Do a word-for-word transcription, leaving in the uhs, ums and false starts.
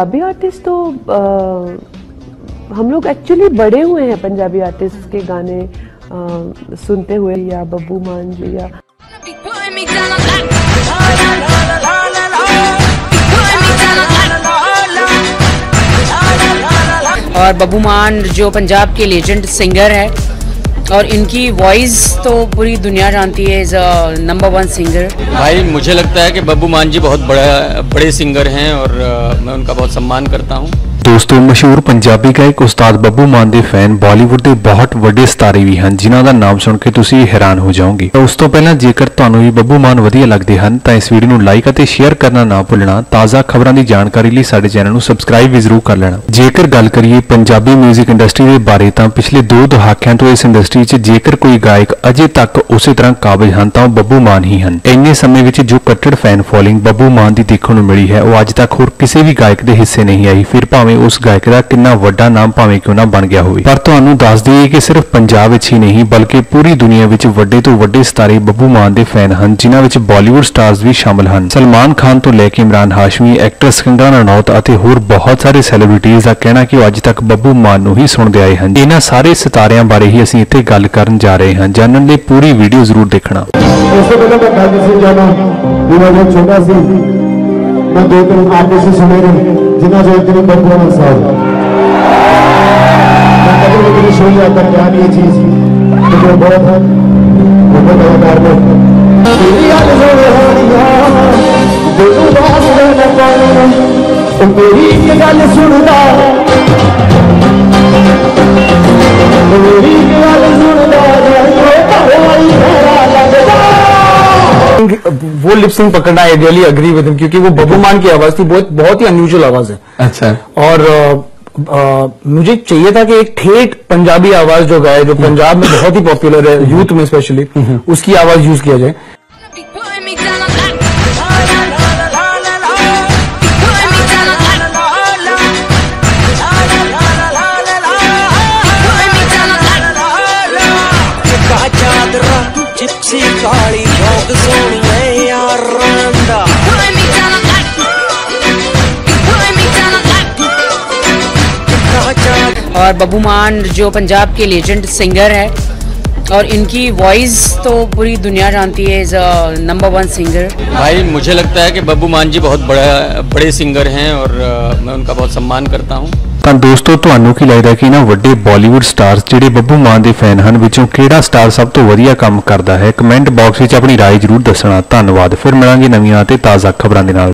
Punjabi artist तो आ, हम लोग एक्चुअली बड़े हुए हैं पंजाबी आर्टिस्ट के गाने आ, सुनते हुए, या बब्बू मान जी या और बब्बू मान जो पंजाब के लेजेंड सिंगर है और इनकी वॉइस तो पूरी दुनिया जानती है, is a number one singer. भाई मुझे लगता है कि बब्बू मान जी बहुत बड़ा बड़े सिंगर हैं और मैं उनका बहुत सम्मान करता हूँ। दोस्तों मशहूर पंजाबी गायक उस्ताद बब्बू मान के फैन बॉलीवुड के बहुत बड़े सितारे भी हैं जिन्हों का नाम सुन के तुम हैरान हो जाओगे। उस तो पहला जेकर तुम्हें भी बब्बू मान वधिया लगते हैं तो इस वीडियो को लाइक और शेयर करना ना भूलना। ताज़ा खबरों की जानकारी लिए साडे चैनल को सबसक्राइब भी जरूर कर लेना। जेकर गल करिए पंजाबी म्यूजिक इंडस्ट्री के बारे तो पिछले दो दहाकियां तो इस इंडस्ट्री च जेकर कोई गायक अजे तक उस तरह काबिल हैं तो बब्बू मान ही हैं। इन्ने समय में जो कट्टर फैन फॉलोइंग बब्बू मान की देखने को मिली है वो अज तक होर किसी भी गायक के हिस्से नहीं आई, फिर भावें उस गायक का कितना वड्डा नाम भावें क्यों ना बन गया हो। पर तुहानू दस दईए कि सिर्फ पंजाब ही नहीं बल्कि पूरी दुनिया में वड्डे तो वड्डे सितारे बब्बू मान के फैन हैं जिन्हां विच बॉलीवुड स्टार्स भी शामिल हैं। सलमान खान तो लैके इमरान हाशमी, एक्ट्रेस कंगना रनौत और होर बहुत सारे सैलीब्रिटीज़ का कहना कि अज तक बब्बू मान नूं ही सुणदे आए हैं। इन्हां सारे सितारियां बारे ही असीं इत्थे गल करन जा रहे हैं, जानन लई पूरी वीडियो जरूर देखना। जिन्ना जो इतनी बब्बू मान साहब ये चीज मुझे बहुत है बहुत अहंकार में तेरी एक गल सुनदा तेरी एक गल सुनदा वो लिपसिंग पकड़ना I really agree with him क्योंकि वो बब्बू मान की आवाज थी, बहुत बहुत ही अनयूजुअल आवाज है। अच्छा। और आ, आ, मुझे चाहिए था कि एक ठेठ पंजाबी आवाज जो गाए जो पंजाब में बहुत ही पॉपुलर है यूथ में स्पेशली, उसकी आवाज यूज किया जाए। और बब्बू मान जो पंजाब के लेजेंड सिंगर है और इनकी वॉइस तो पूरी दुनिया जानती है, is a number one singer. भाई मुझे लगता है कि बब्बू मान जी बहुत बड़ा बड़े सिंगर हैं और मैं उनका बहुत सम्मान करता हूँ। तो दोस्तों तुहानू की लगता है कि इन्हां वड्डे बॉलीवुड स्टार्स जिहड़े बब्बू मान के फैन हैं विचों किहड़ा स्टार सब तो वधिया काम करता है? कमेंट बॉक्स में अपनी राय जरूर दसना। धन्यवाद, फिर मिलांगे नवीं ते ताज़ा खबरों के नाल।